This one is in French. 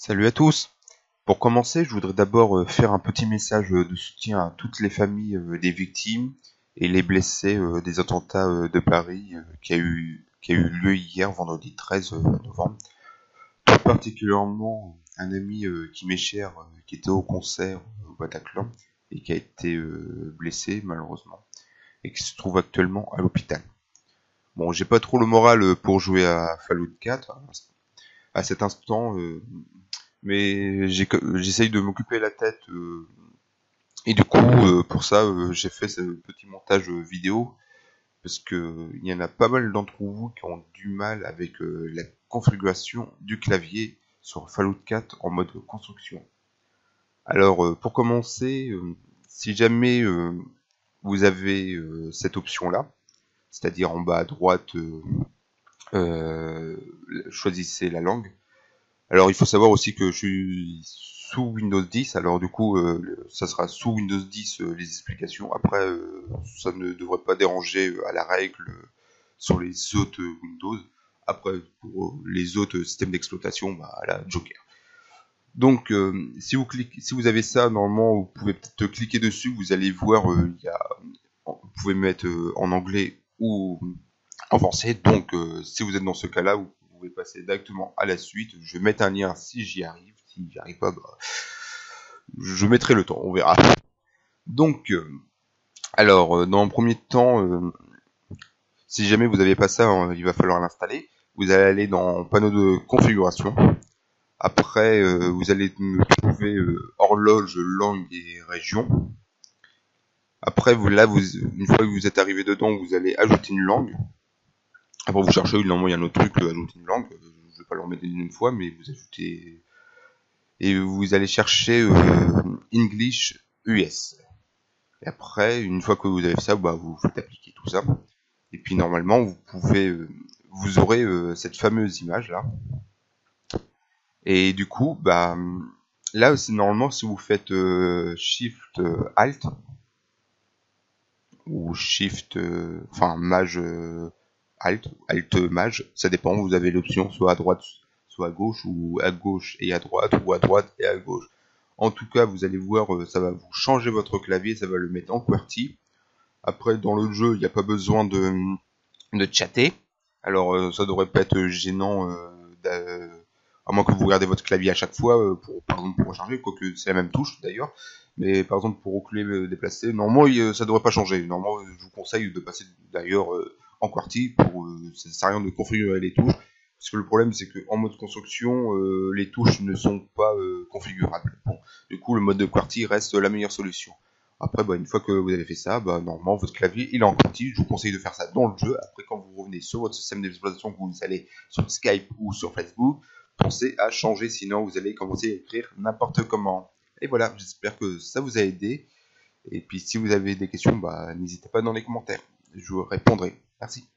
Salut à tous! Pour commencer, je voudrais d'abord faire un petit message de soutien à toutes les familles des victimes et les blessés des attentats de Paris qui a eu lieu hier, vendredi 13 novembre. Tout particulièrement un ami qui m'est cher, qui était au concert au Bataclan et qui a été blessé malheureusement et qui se trouve actuellement à l'hôpital. Bon, j'ai pas trop le moral pour jouer à Fallout 4 à cet instant, mais j'essaye de m'occuper la tête, et du coup pour ça j'ai fait ce petit montage vidéo, parce que il y en a pas mal d'entre vous qui ont du mal avec la configuration du clavier sur Fallout 4 en mode construction. Alors pour commencer, si jamais vous avez cette option là, c'est-à-dire en bas à droite, choisissez la langue. Alors il faut savoir aussi que je suis sous Windows 10, alors du coup ça sera sous Windows 10 les explications. Après ça ne devrait pas déranger à la règle sur les autres Windows. Après pour les autres systèmes d'exploitation, bah, à la Joker. Donc si vous avez ça, normalement vous pouvez peut-être cliquer dessus, vous allez voir, vous pouvez mettre en anglais ou en français. Donc si vous êtes dans ce cas là, vous pouvez passer directement à la suite. Je vais mettre un lien si j'y arrive. Si j'y arrive pas, bah, je mettrai le temps, on verra. Donc alors dans le premier temps, si jamais vous n'avez pas ça, il va falloir l'installer. Vous allez aller dans panneau de configuration. Après vous allez trouver horloge, langue et région. Après une fois que vous êtes arrivé dedans, vous allez ajouter une langue. Après vous cherchez, normalement il y a un autre truc, ajouter une langue, je vais pas le remettre une fois, mais vous ajoutez et vous allez chercher English US. Et après, une fois que vous avez ça, bah, vous faites appliquer tout ça. Et puis normalement vous aurez cette fameuse image là. Et du coup, bah là c'est normalement, si vous faites Shift Alt ou Shift, enfin Maj Alt Maj, ça dépend, vous avez l'option soit à droite soit à gauche, ou à gauche et à droite, ou à droite et à gauche. En tout cas vous allez voir, ça va vous changer votre clavier, ça va le mettre en QWERTY. Après dans le jeu il n'y a pas besoin de chatter, alors ça devrait pas être gênant, à moins que vous regardez votre clavier à chaque fois, par exemple pour recharger, quoique c'est la même touche d'ailleurs, mais par exemple pour reculer, déplacer, normalement ça devrait pas changer. Normalement je vous conseille de passer d'ailleurs en QWERTY, pour ça sert à rien de configurer les touches, parce que le problème c'est que en mode construction les touches ne sont pas configurables. Bon, du coup le mode de QWERTY reste la meilleure solution. Après, bah, une fois que vous avez fait ça, bah, normalement votre clavier il est en QWERTY. Je vous conseille de faire ça dans le jeu. Après, quand vous revenez sur votre système d'exploitation, que vous allez sur Skype ou sur Facebook, pensez à changer, sinon vous allez commencer à écrire n'importe comment. Et voilà, j'espère que ça vous a aidé. Et puis si vous avez des questions, bah, n'hésitez pas dans les commentaires, je vous répondrai. Merci.